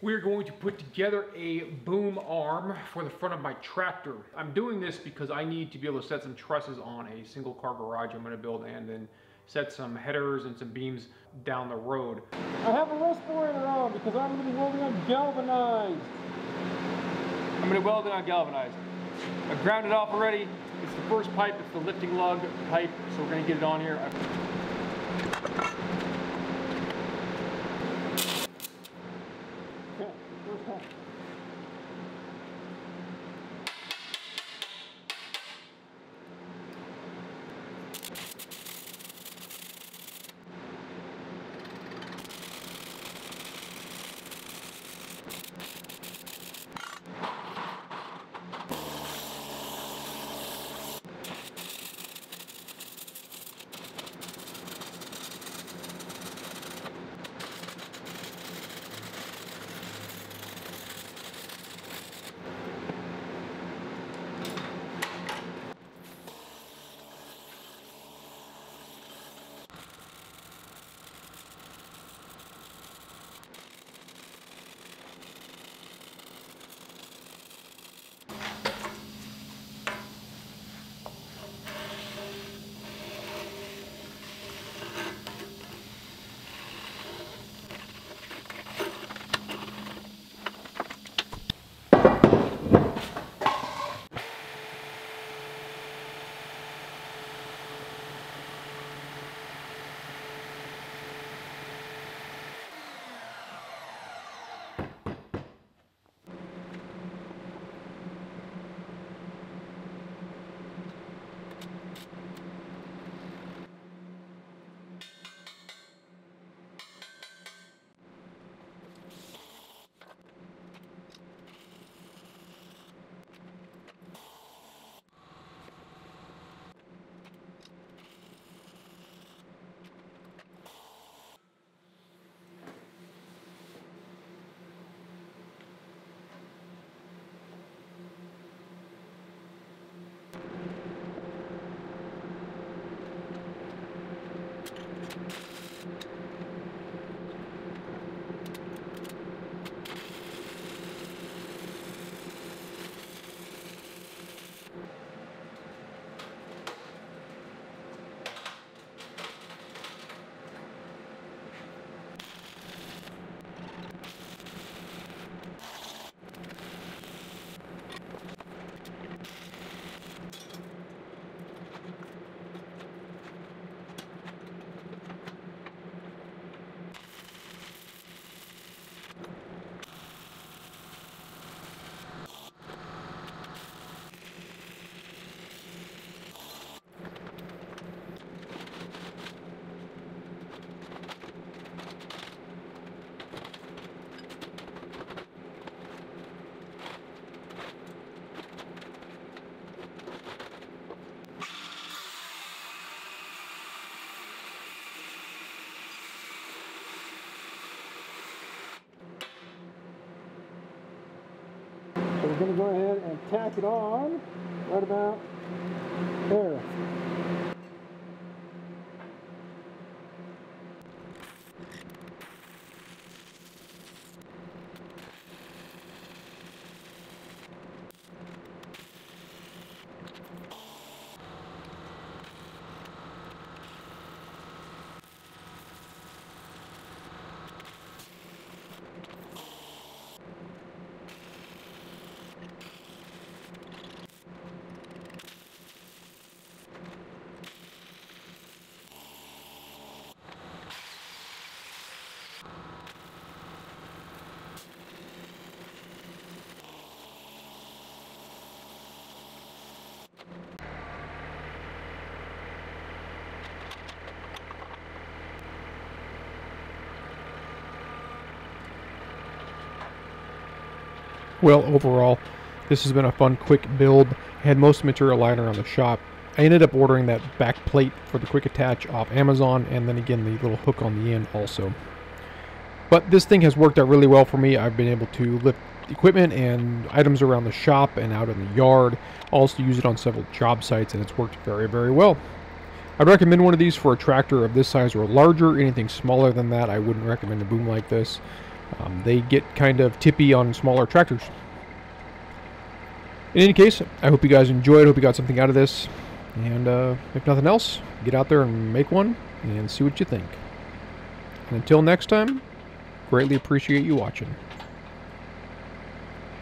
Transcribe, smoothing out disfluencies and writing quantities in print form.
we're going to put together a boom arm for the front of my tractor. I'm doing this because I need to be able to set some trusses on a single car garage I'm going to build and then set some headers and some beams down the road. I have a wrist bracer on because I'm going to be welding on galvanized. I'm going to weld it on galvanized. I've ground it off already. It's the first pipe, it's the lifting lug pipe, so we're going to get it on here. We're going to go ahead and tack it on right about there. Well, overall, this has been a fun, quick build. I had most material lying around the shop. I ended up ordering that back plate for the quick attach off Amazon, and then again the little hook on the end also. But this thing has worked out really well for me. I've been able to lift equipment and items around the shop and out in the yard. I also use it on several job sites, and it's worked very, very well. I'd recommend one of these for a tractor of this size or larger. Anything smaller than that, I wouldn't recommend a boom like this. They get kind of tippy on smaller tractors. In any case, I hope you guys enjoyed. Hope you got something out of this. And if nothing else, get out there and make one and see what you think. And until next time, greatly appreciate you watching.